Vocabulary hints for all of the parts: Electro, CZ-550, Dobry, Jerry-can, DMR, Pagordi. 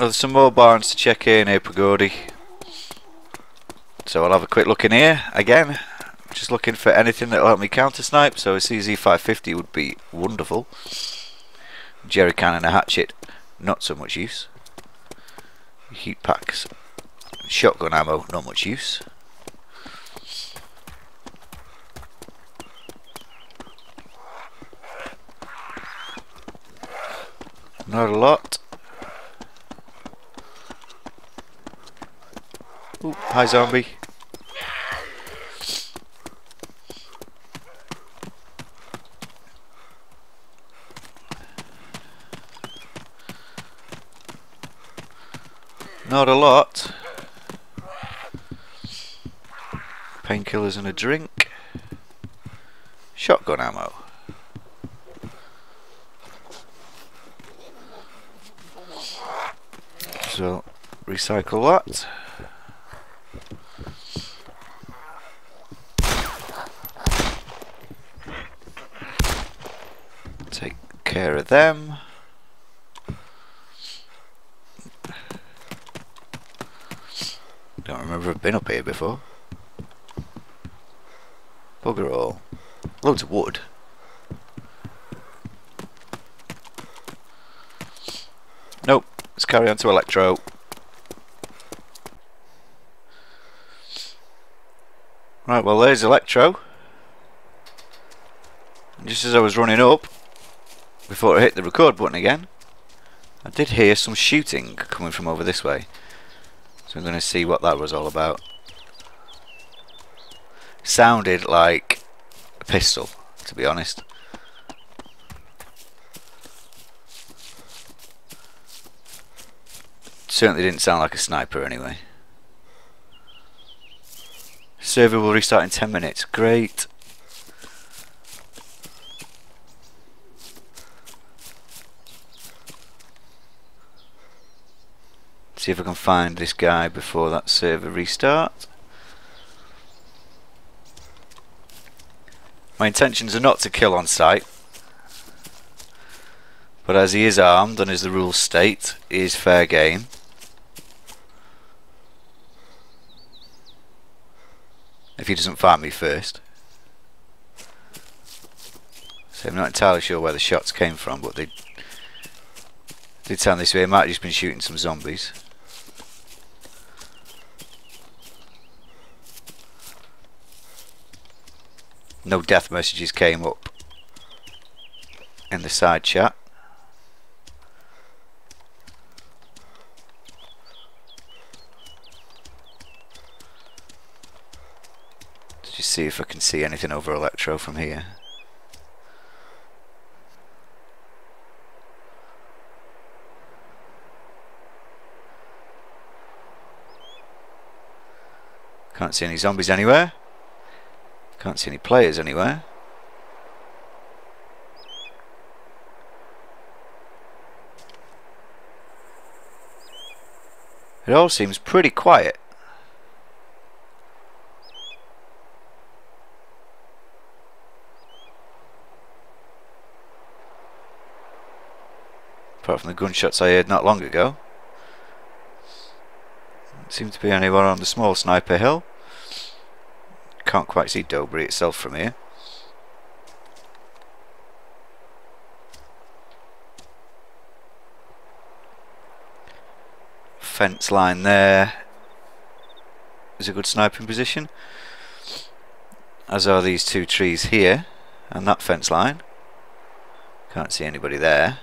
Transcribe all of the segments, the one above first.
There's some more barns to check in here, Pagordi. So I'll have a quick look in here again. Just looking for anything that'll help me counter snipe, so a CZ-550 would be wonderful. Jerry-can and a hatchet, not so much use. Heat packs, shotgun ammo, not much use. Not a lot. Ooh, hi zombie. Not a lot. Painkillers and a drink. Shotgun ammo. So recycle that. Take care of them. Don't remember I've been up here before. Bugger all. Loads of wood. Nope. Let's carry on to Electro. Right, well there's Electro. And just as I was running up, before I hit the record button again, I did hear some shooting coming from over this way. So I'm going to see what that was all about. Sounded like a pistol, to be honest. Certainly didn't sound like a sniper anyway. Server will restart in 10 minutes. Great. See if I can find this guy before that server restarts. My intentions are not to kill on sight, but as he is armed and as the rules state, he is fair game. If he doesn't find me first. So I'm not entirely sure where the shots came from, but they did sound this way. He might have just been shooting some zombies. No death messages came up in the side chat. Let's just see if I can see anything over Electro from here. Can't see any zombies anywhere. Can't see any players anywhere. It all seems pretty quiet. Apart from the gunshots I heard not long ago. Don't seem to be anyone on the small sniper hill. Can't quite see Dobry itself from here. Fence line there is a good sniping position, as are these two trees here and that fence line. Can't see anybody there.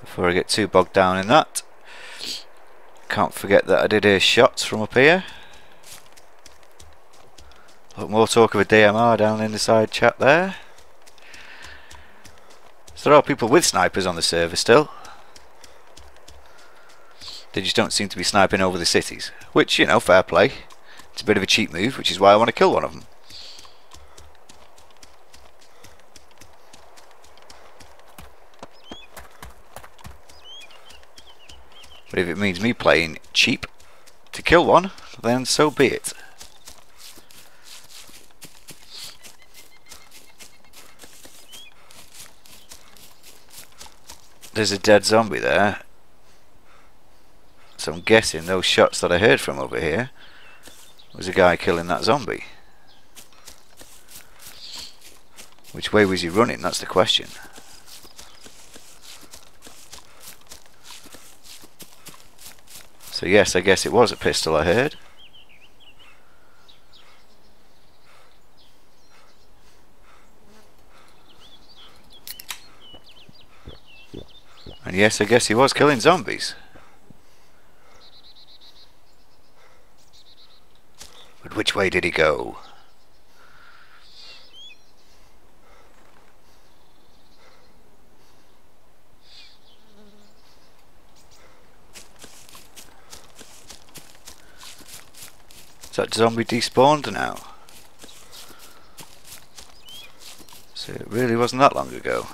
Before I get too bogged down in that, can't forget that I did hear shots from up here. Look, more talk of a DMR down in the side chat there. So there are people with snipers on the server still. They just don't seem to be sniping over the cities, which, you know, fair play. It's a bit of a cheap move, which is why I want to kill one of them. But if it means me playing cheap to kill one, then so be it. there's a dead zombie there, so I'm guessing those shots that I heard from over here was a guy killing that zombie. Which way was he running? That's the question. So yes, I guess it was a pistol I heard. And yes, I guess he was killing zombies. But which way did he go? That zombie despawned now, so it really wasn't that long ago.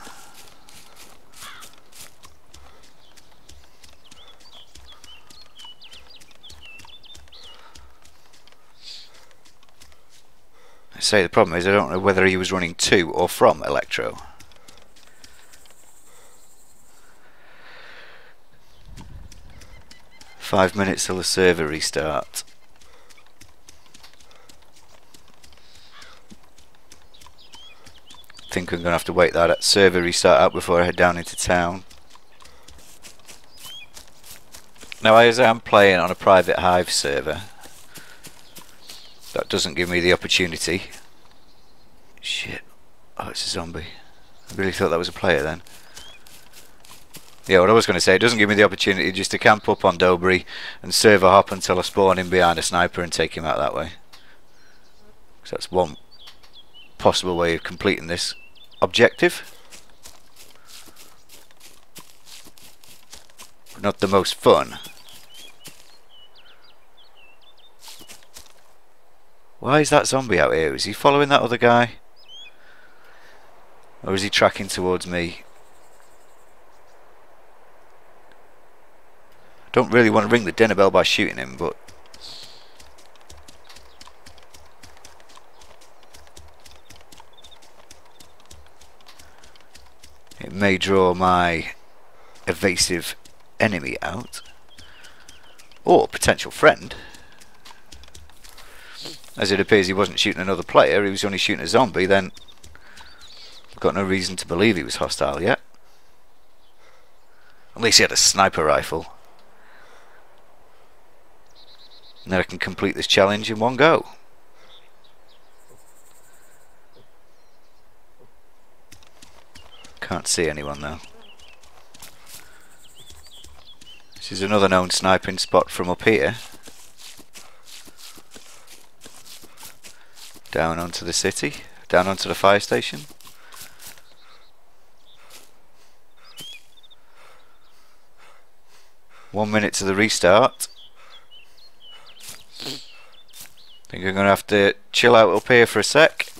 I say the problem is I don't know whether he was running to or from Electro. Five minutes till the server restarts. I think I'm going to have to wait that at server restart up before I head down into town. Now, as I am playing on a private Hive server, that doesn't give me the opportunity. Shit. Oh, it's a zombie. I really thought that was a player then. Yeah, what I was going to say, it doesn't give me the opportunity just to camp up on Dobry and server hop until I spawn in behind a sniper and take him out that way. Because that's one possible way of completing this objective. Not the most fun. Why is that zombie out here? Is he following that other guy? Or is he tracking towards me? I don't really want to ring the dinner bell by shooting him, but it may draw my evasive enemy out, or potential friend. As it appears he wasn't shooting another player, he was only shooting a zombie, then I've got no reason to believe he was hostile yet. At least he had a sniper rifle. And then I can complete this challenge in one go. Can't see anyone though. This is another known sniping spot from up here. Down onto the city, down onto the fire station. One minute to the restart. Think I'm going to have to chill out up here for a sec.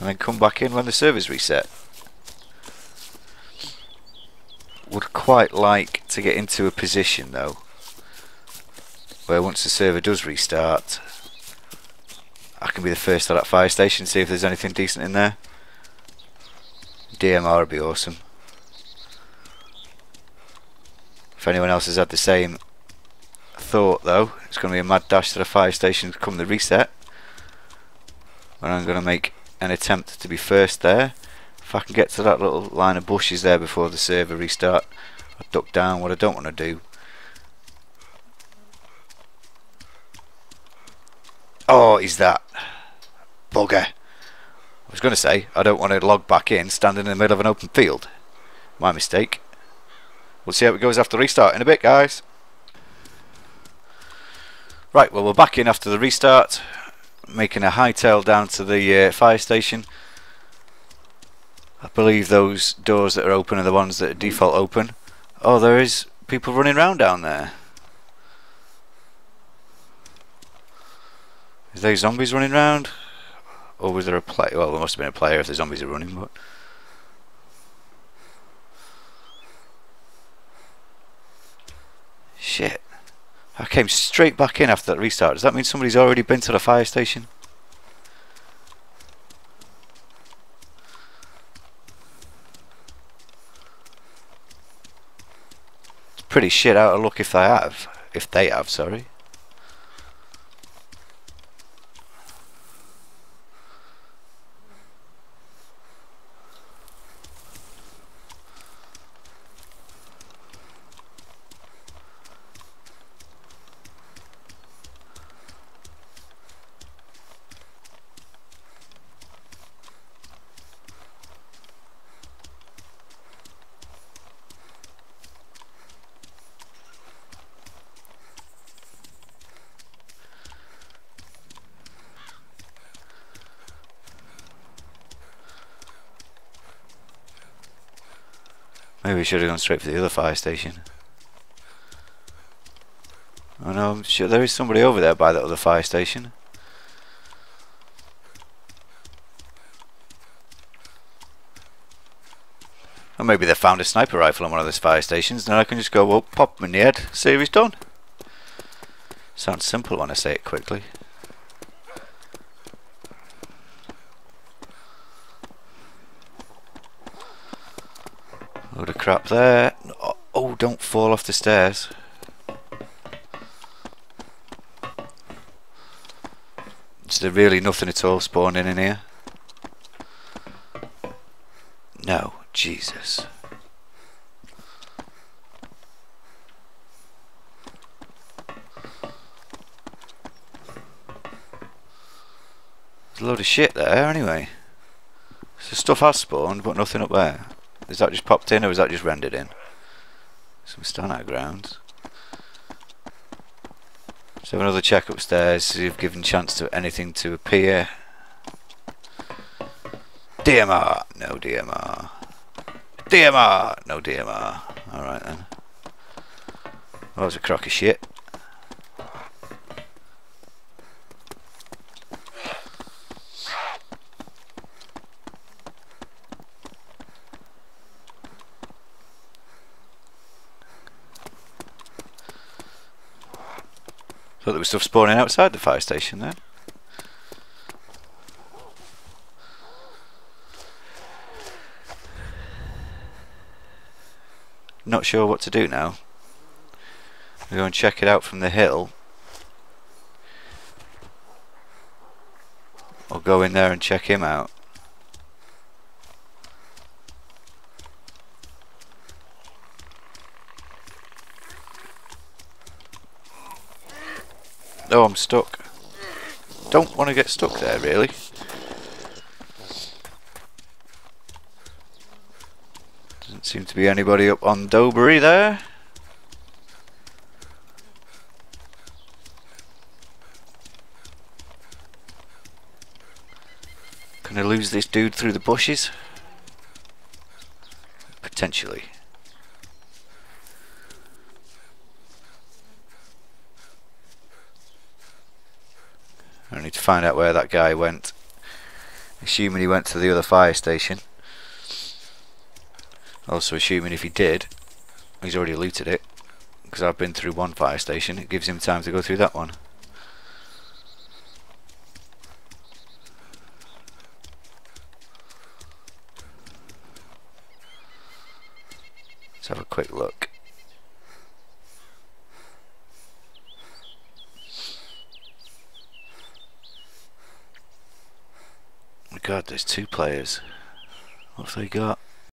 And then come back in when the servers reset. Would quite like to get into a position though, where once the server does restart, I can be the first at that fire station, see if there's anything decent in there. DMR would be awesome. If anyone else has had the same thought though, it's going to be a mad dash to the fire station come the reset. And I'm going to make an attempt to be first there. If I can get to that little line of bushes there before the server restart, I'll duck down. What I don't want to do. Oh, is that bugger? I was going to say I don't want to log back in standing in the middle of an open field. My mistake. We'll see how it goes after restart in a bit, guys. Right, well, we're back in after the restart, making a hightail down to the fire station. I believe those doors that are open are the ones that are default open. Oh, there is people running around down there. Is there zombies running around? Or was there a player? Well, there must have been a player if the zombies are running, but shit. I came straight back in after that restart. Does that mean somebody's already been to the fire station? pretty shit out of luck if they have. Sorry. Maybe we should have gone straight for the other fire station. Oh no, I'm sure there is somebody over there by that other fire station. Or maybe they found a sniper rifle on one of those fire stations, and I can just go, well, pop him in the head, see if he's done. Sounds simple when I say it quickly. Load of crap there. Oh, don't fall off the stairs. Is there really nothing at all spawning in here? No, Jesus. There's a load of shit there anyway. So stuff has spawned, but nothing up there. Is that just popped in or is that just rendered in? Some standout grounds. Let's have another check upstairs, see if given chance to anything to appear. DMR! No DMR. DMR! No DMR. Alright then. Well, that was a crock of shit. Thought there was stuff spawning outside the fire station then. Not sure what to do now. We'll go and check it out from the hill. Or go in there and check him out. Oh, I'm stuck. Don't want to get stuck there, really. Doesn't seem to be anybody up on Dobry there. Can I lose this dude through the bushes? Potentially. I need to find out where that guy went. Assuming he went to the other fire station. Also assuming if he did, he's already looted it. Because I've been through one fire station, it gives him time to go through that one. Let's have a quick look. God, there's two players. What have they got?